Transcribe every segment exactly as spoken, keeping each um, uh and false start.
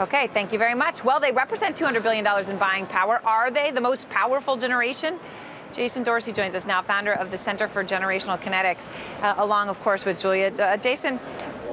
Okay, thank you very much. Well, they represent two hundred billion dollars in buying power. Are they the most powerful generation? Jason Dorsey joins us now, founder of the Center for Generational Kinetics, uh, along, of course, with Julia. Uh, Jason,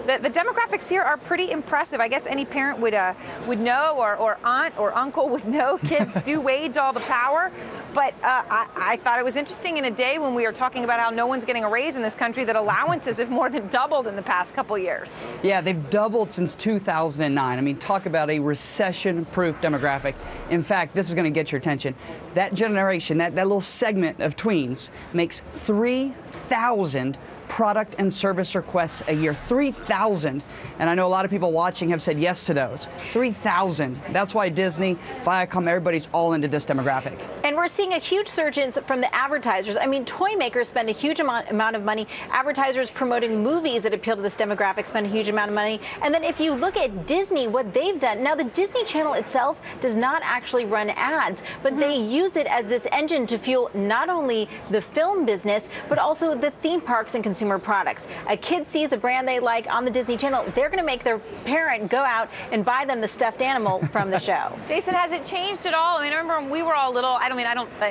the, the demographics here are pretty impressive. I guess any parent would uh, would know, or, or aunt or uncle would know, kids do wage all the power. But uh, I, I thought it was interesting in a day when we were talking about how no one's getting a raise in this country that allowances have more than doubled in the past couple years. Yeah, they've doubled since two thousand nine. I mean, talk about a recession-proof demographic. In fact, this is going to get your attention. That generation, that, that little segment of tweens, makes three thousand product and service requests a year. three thousand. And I know a lot of people watching have said yes to those. three thousand. That's why Disney, Viacom, everybody's all into this demographic. And we're seeing a huge surge in from the advertisers. I mean, toy makers spend a huge amount, amount of money. Advertisers promoting movies that appeal to this demographic spend a huge amount of money. And then if you look at Disney, what they've done, now the Disney Channel itself does not actually run ads, but mm-hmm. they use it as this engine to fuel not only the film business, but also the theme parks and consumer products. A kid sees a brand they like on the Disney Channel, they're going to make their parent go out and buy them the stuffed animal from the show. Jason, has it changed at all? I mean, I remember when we were all little, I don't mean, I don't, I,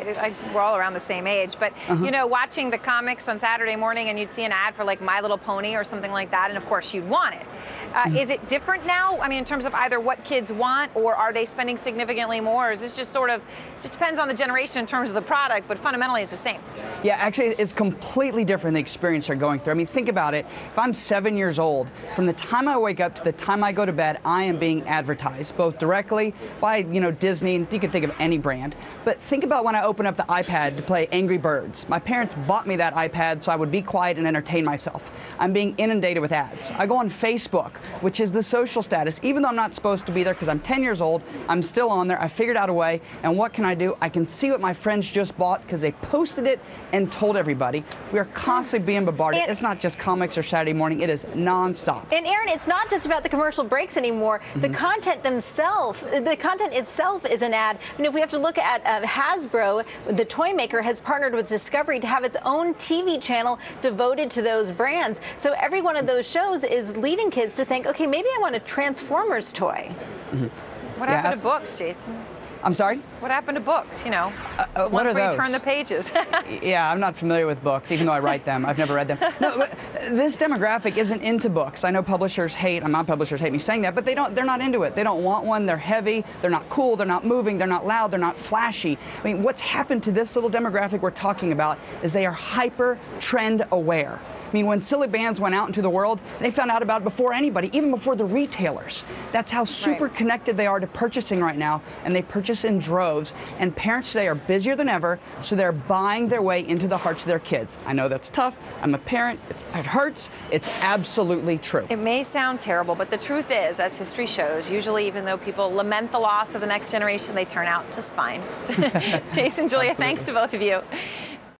I, we're all around the same age, but, uh-huh. you know, watching the comics on Saturday morning and you'd see an ad for like My Little Pony or something like that, and of course you'd want it. Uh, mm-hmm. Is it different now? I mean, in terms of either what kids want, or are they spending significantly more? Or is this just sort of, just depends on the generation in terms of the product, but fundamentally it's the same? Yeah, actually it's completely different, the experience they're going through. I mean, think about it. If I'm seven years old, from the time I wake up to the time I go to bed, I am being advertised, both directly by, you know, Disney, and you can think of any brand. But think about when I open up the iPad to play Angry Birds. My parents bought me that iPad so I would be quiet and entertain myself. I'm being inundated with ads. I go on Facebook, which is the social status. Even though I'm not supposed to be there because I'm ten years old, I'm still on there. I figured out a way, and what can I do? I can see what my friends just bought because they posted it and told everybody. We are constantly being bombarded. And it's not just comics or Saturday morning. It is nonstop. And Aaron, it's not just about the commercial breaks anymore. Mm-hmm. The content themselves, the content itself is an ad. And if we have to look at uh, Hasbro, the toy maker has partnered with Discovery to have its own T V channel devoted to those brands. So every one of those shows is leading kids to think, okay, maybe I want a Transformers toy. Mm-hmm. What yeah. happened to books, Jason? I'm sorry? What happened to books, you know? Uh, uh, what are those? Once we turn the pages. Yeah, I'm not familiar with books, even though I write them. I've never read them. No, but this demographic isn't into books. I know publishers hate, my publishers hate me saying that, but they don't, they're not into it. They don't want one. They're heavy. They're not cool. They're not moving. They're not loud. They're not flashy. I mean, what's happened to this little demographic we're talking about is they are hyper trend aware. I mean, when silly bands went out into the world, they found out about it before anybody, even before the retailers. That's how super right. connected they are to purchasing right now, and they purchase in droves. And parents today are busier than ever, so they're buying their way into the hearts of their kids. I know that's tough. I'm a parent. It's, it hurts. It's absolutely true. It may sound terrible, but the truth is, as history shows, usually even though people lament the loss of the next generation, they turn out just fine. Jason, Julia, absolutely. Thanks to both of you.